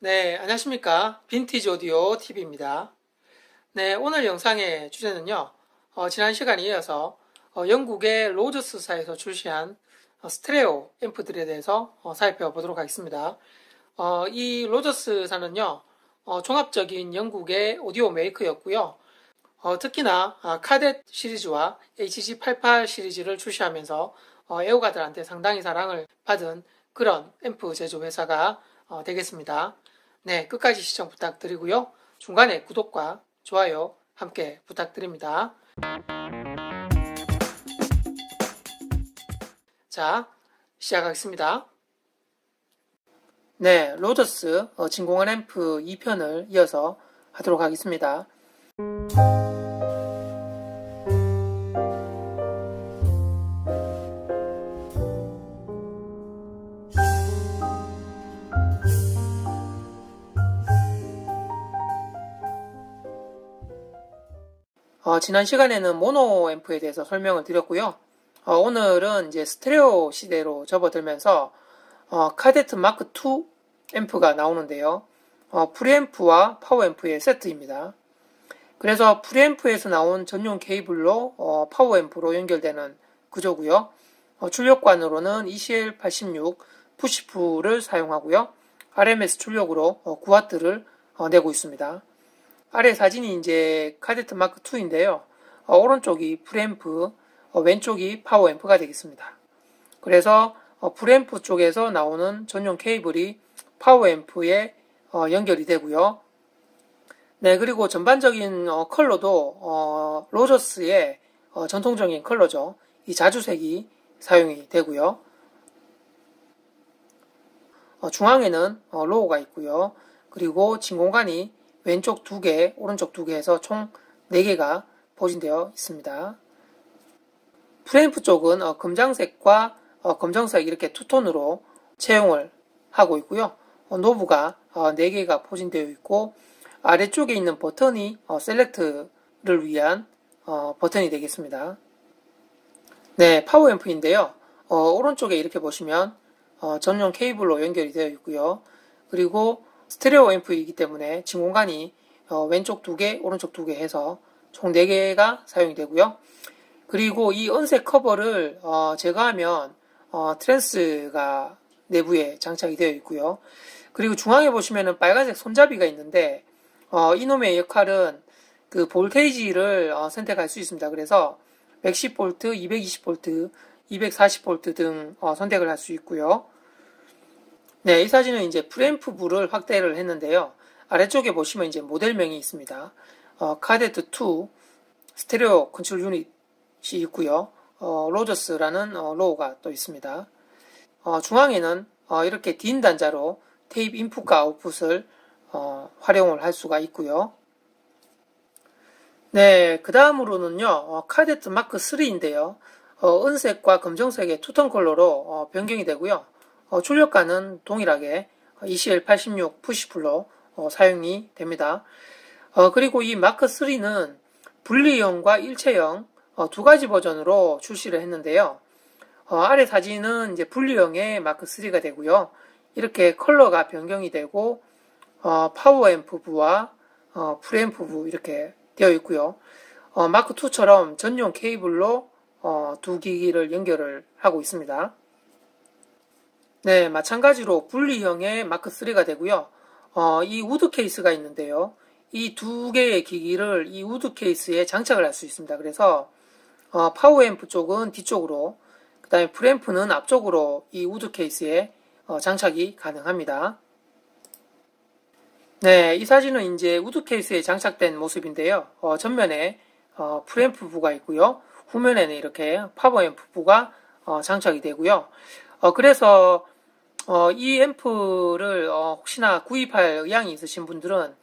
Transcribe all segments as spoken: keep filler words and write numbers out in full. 네, 안녕하십니까. 빈티지 오디오 티비입니다. 네, 오늘 영상의 주제는요, 어, 지난 시간에 이어서 어, 영국의 로저스사에서 출시한 어, 스트레오 앰프들에 대해서 어, 살펴보도록 하겠습니다. 어, 이 로저스사는요, 어, 종합적인 영국의 오디오 메이커였고요. 어, 특히나 아, 카뎃 시리즈와 에이치지 팔십팔 시리즈를 출시하면서 어, 애호가들한테 상당히 사랑을 받은 그런 앰프 제조 회사가 어, 되겠습니다. 네, 끝까지 시청 부탁드리고요. 중간에 구독과 좋아요 함께 부탁드립니다. 자, 시작하겠습니다. 네, 로저스 어, 진공한 앰프 이 편을 이어서 하도록 하겠습니다. 어, 지난 시간에는 모노 앰프에 대해서 설명을 드렸고요. 어, 오늘은 이제 스테레오 시대로 접어들면서 어, 카데트 마크 투 앰프가 나오는데요. 어, 프리앰프와 파워앰프의 세트입니다. 그래서 프리앰프에서 나온 전용 케이블로 어, 파워앰프로 연결되는 구조고요. 어, 출력관으로는 이씨엘 팔십육 푸시푸를 사용하고요. 알엠에스 출력으로 어, 구 와트를 어, 내고 있습니다. 아래 사진이 이제 카데트 마크 투인데요. 어, 오른쪽이 프리앰프, 어, 왼쪽이 파워앰프가 되겠습니다. 그래서 어, 프리앰프 쪽에서 나오는 전용 케이블이 파워앰프에 어, 연결이 되고요. 네, 그리고 전반적인 어, 컬러도 어, 로저스의 어, 전통적인 컬러죠. 이 자주색이 사용이 되고요. 어, 중앙에는 어, 로고가 있고요. 그리고 진공관이 왼쪽 두 개, 오른쪽 두 개 해서 총 네 개가 포진되어 있습니다. 프리앰프 쪽은 어, 금장색과 어, 검정색 이렇게 투톤으로 채용을 하고 있고요. 어, 노브가 어, 네 개가 포진되어 있고 아래쪽에 있는 버튼이 어, 셀렉트를 위한 어, 버튼이 되겠습니다. 네, 파워앰프인데요. 어, 오른쪽에 이렇게 보시면 어, 전용 케이블로 연결이 되어 있고요. 그리고 스테레오 앰프이기 때문에 진공관이 어, 왼쪽 두 개, 오른쪽 두 개 해서 총 네 개가 사용이 되고요. 그리고 이 은색 커버를 어, 제거하면 어, 트랜스가 내부에 장착이 되어 있고요. 그리고 중앙에 보시면은 빨간색 손잡이가 있는데 어, 이놈의 역할은 그 볼테이지를 어, 선택할 수 있습니다. 그래서 백십 볼트, 이백이십 볼트, 이백사십 볼트 등 어, 선택을 할 수 있고요. 네, 이 사진은 이제 프리앰프 부를 확대를 했는데요. 아래쪽에 보시면 이제 모델명이 있습니다. 어, 카데트 투 스테레오 컨트롤 유닛이 있고요. 어, 로저스라는 어, 로고가 또 있습니다. 어, 중앙에는 어, 이렇게 딘 단자로 테이프 인풋과 아웃풋을 어, 활용을 할 수가 있고요. 네, 그 다음으로는요, 어, 카데트 마크 쓰리인데요. 어, 은색과 검정색의 투톤 컬러로 어, 변경이 되고요. 어, 출력관은 동일하게 이씨엘 팔십육 푸시풀로 어, 사용이 됩니다. 어, 그리고 이 마크 쓰리는 분리형과 일체형 어, 두 가지 버전으로 출시를 했는데요. 어, 아래 사진은 이제 분리형의 마크 쓰리가 되고요. 이렇게 컬러가 변경이 되고 어, 파워앰프 부와 어, 프리앰프 부 이렇게 되어 있고요. 어, 마크 투처럼 전용 케이블로 어, 두 기기를 연결을 하고 있습니다. 네, 마찬가지로 분리형의 마크 쓰리가 되고요. 어, 이 우드 케이스가 있는데요. 이 두 개의 기기를 이 우드 케이스에 장착을 할 수 있습니다. 그래서 어, 파워앰프 쪽은 뒤쪽으로, 그 다음에 프리앰프는 앞쪽으로 이 우드 케이스에 어, 장착이 가능합니다. 네, 이 사진은 이제 우드 케이스에 장착된 모습인데요. 어, 전면에 어, 프리앰프 부가 있고요. 후면에는 이렇게 파워앰프 부가 어, 장착이 되고요. 어, 그래서 어, 이 앰프를 어, 혹시나 구입할 의향이 있으신 분들은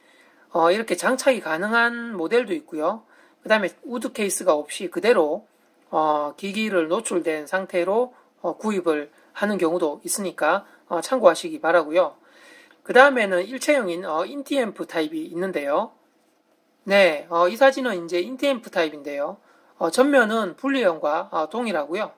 어, 이렇게 장착이 가능한 모델도 있고요. 그 다음에 우드 케이스가 없이 그대로 어, 기기를 노출된 상태로 어, 구입을 하는 경우도 있으니까 어, 참고하시기 바라고요. 그 다음에는 일체형인 어, 인티앰프 타입이 있는데요. 네, 어, 이 사진은 이제 인티앰프 타입인데요. 어, 전면은 분리형과 어, 동일하고요.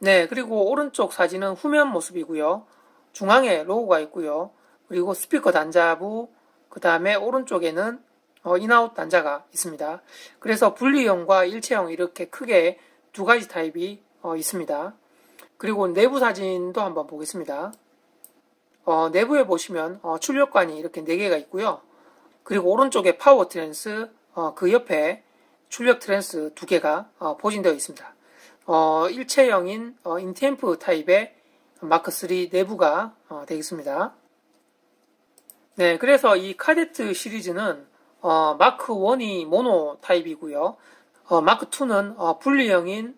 네, 그리고 오른쪽 사진은 후면 모습이고요. 중앙에 로고가 있고요. 그리고 스피커 단자부, 그 다음에 오른쪽에는 어, 인아웃 단자가 있습니다. 그래서 분리형과 일체형 이렇게 크게 두 가지 타입이 어, 있습니다. 그리고 내부 사진도 한번 보겠습니다. 어, 내부에 보시면 어, 출력관이 이렇게 네 개가 있고요. 그리고 오른쪽에 파워 트랜스, 어, 그 옆에 출력 트랜스 두 개가 어, 포진되어 있습니다. 어, 일체형인 어, 인템프 타입의 마크 쓰리 내부가 어, 되겠습니다. 네, 그래서 이 카데트 시리즈는 어, 마크 원이 모노 타입이고요. 어, 마크 투는 어, 분리형인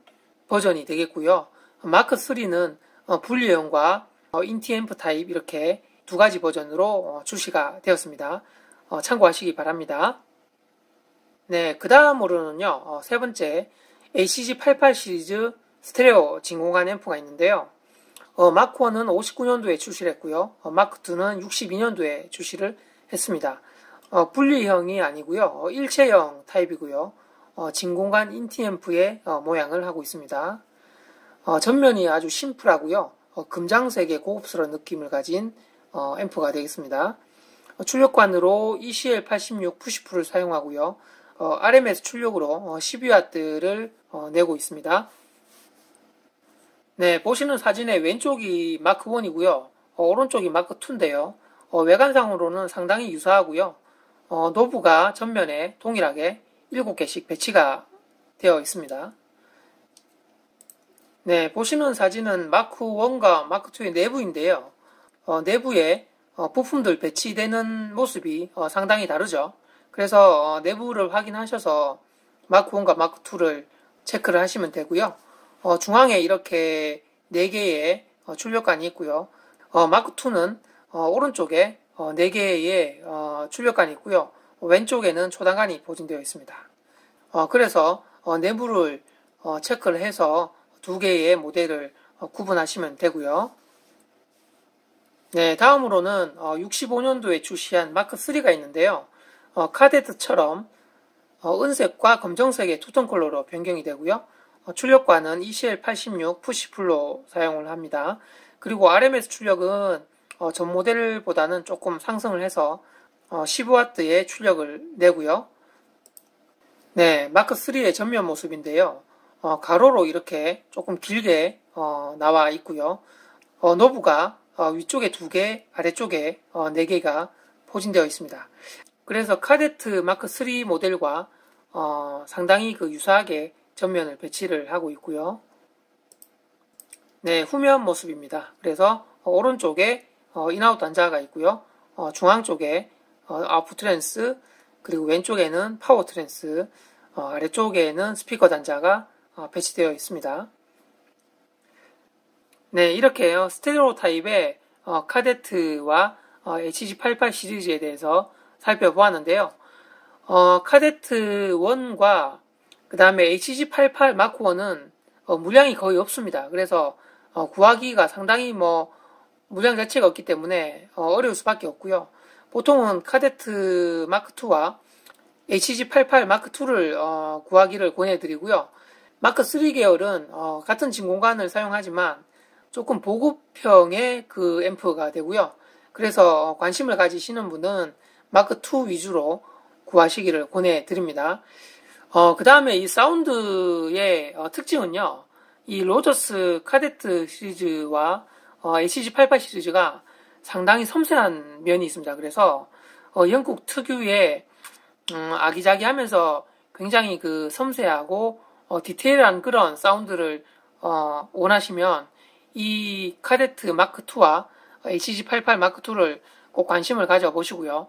버전이 되겠고요. 마크 쓰리는 어, 분리형과 어, 인티엠프 타입 이렇게 두 가지 버전으로 어, 출시가 되었습니다. 어, 참고하시기 바랍니다. 네, 그 다음으로는요, 어, 세 번째 에이씨지 팔십팔 시리즈 스테레오 진공관 앰프가 있는데요. 어, 마크 원은 오십구 년도에 출시를 했고요. 어, 마크 투는 육십이 년도에 출시를 했습니다. 어, 분리형이 아니고요. 어, 일체형 타입이고요. 어, 진공관 인티앰프의 어, 모양을 하고 있습니다. 어, 전면이 아주 심플하고요. 어, 금장색의 고급스러운 느낌을 가진 어, 앰프가 되겠습니다. 어, 출력관으로 이씨엘 팔십육 푸시풀을 사용하고요. 어, 알엠에스 출력으로 어, 십이 와트를 어, 내고 있습니다. 네, 보시는 사진의 왼쪽이 마크 원이고요. 어, 오른쪽이 마크 투인데요. 어, 외관상으로는 상당히 유사하고요. 어, 노브가 전면에 동일하게 일곱 개씩 배치가 되어 있습니다. 네, 보시는 사진은 마크 원과 마크 투의 내부인데요. 어, 내부에 어, 부품들 배치되는 모습이 어, 상당히 다르죠. 그래서 어, 내부를 확인하셔서 마크 원과 마크 투를 체크를 하시면 되고요. 어, 중앙에 이렇게 네 개의 어, 출력관이 있고요. 어, 마크 투는 어, 오른쪽에 어, 네 개의 어, 출력관이 있고요. 어, 왼쪽에는 초단관이 포진되어 있습니다. 어, 그래서 어, 내부를 어, 체크를 해서 두 개의 모델을 어, 구분하시면 되고요. 네, 다음으로는 어, 육십오 년도에 출시한 마크 쓰리가 있는데요. 어, 카데트처럼 어, 은색과 검정색의 투톤 컬러로 변경이 되고요. 어, 출력관은 이씨엘 팔십육 푸시풀로 사용을 합니다. 그리고 알엠에스 출력은 어, 전 모델보다는 조금 상승을 해서 어, 십오 와트의 출력을 내고요. 네, 마크 쓰리의 전면 모습인데요. 어, 가로로 이렇게 조금 길게 어, 나와 있고요. 어, 노브가 어, 위쪽에 두 개, 아래쪽에 어, 네 개가 포진되어 있습니다. 그래서 카데트 마크 쓰리 모델과 어, 상당히 그 유사하게 전면을 배치를 하고 있고요. 네, 후면 모습입니다. 그래서 어, 오른쪽에 어, 인아웃 단자가 있고요. 어, 중앙 쪽에 어, 아웃풋 트랜스, 그리고 왼쪽에는 파워 트랜스, 어, 아래쪽에는 스피커 단자가 어, 배치되어 있습니다. 네, 이렇게 어, 스테레오 타입의 어, 카데트와 어, 에이치지 팔십팔 시리즈에 대해서 살펴보았는데요. 어, 카데트 원과 그 다음에 에이치지 팔십팔 마크 원은 어, 물량이 거의 없습니다. 그래서 어, 구하기가 상당히 뭐 물량 자체가 없기 때문에 어, 어려울 수밖에 없고요. 보통은 카데트 마크 투와 에이치지 팔십팔 마크 투를 어, 구하기를 권해드리고요. 마크 쓰리 계열은 어, 같은 진공관을 사용하지만 조금 보급형의 그 앰프가 되고요. 그래서 관심을 가지시는 분은 마크 투 위주로 구하시기를 권해드립니다. 어, 그 다음에 이 사운드의 어, 특징은요, 이 로저스 카데트 시리즈와 어, 에이치지 팔십팔 시리즈가 상당히 섬세한 면이 있습니다. 그래서 어, 영국 특유의 음, 아기자기하면서 굉장히 그 섬세하고 어, 디테일한 그런 사운드를 어, 원하시면 이 카데트 마크 투와 에이치지 팔십팔 마크 투를 꼭 관심을 가져보시고요.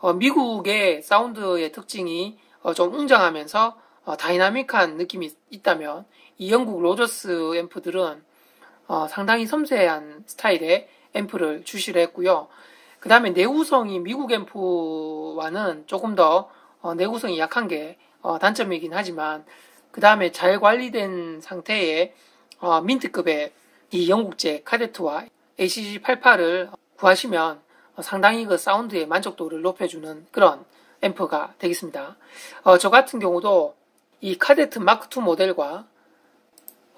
어, 미국의 사운드의 특징이 어, 좀 웅장하면서 어, 다이나믹한 느낌이 있다면 이 영국 로저스 앰프들은 어, 상당히 섬세한 스타일의 앰프를 출시를 했고요. 그 다음에 내구성이 미국 앰프와는 조금 더 어, 내구성이 약한 게 어, 단점이긴 하지만 그 다음에 잘 관리된 상태의 어, 민트급의 이 영국제 카데트와 에이치지 팔십팔을 구하시면 어, 상당히 그 사운드의 만족도를 높여주는 그런 앰프가 되겠습니다. 어, 저 같은 경우도 이 카데트 마크 투 모델과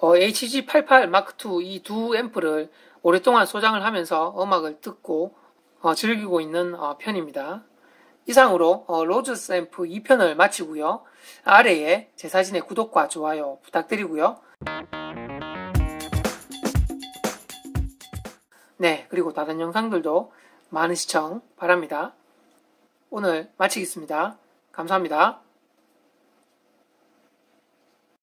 어, 에이치지 팔십팔 마크 투 이 두 앰프를 오랫동안 소장을 하면서 음악을 듣고 어, 즐기고 있는 어, 편입니다. 이상으로 어, 로저스 앰프 이 편을 마치고요. 아래에 제 사진의 구독과 좋아요 부탁드리고요. 네, 그리고 다른 영상들도 많은 시청 바랍니다. 오늘 마치겠습니다. 감사합니다.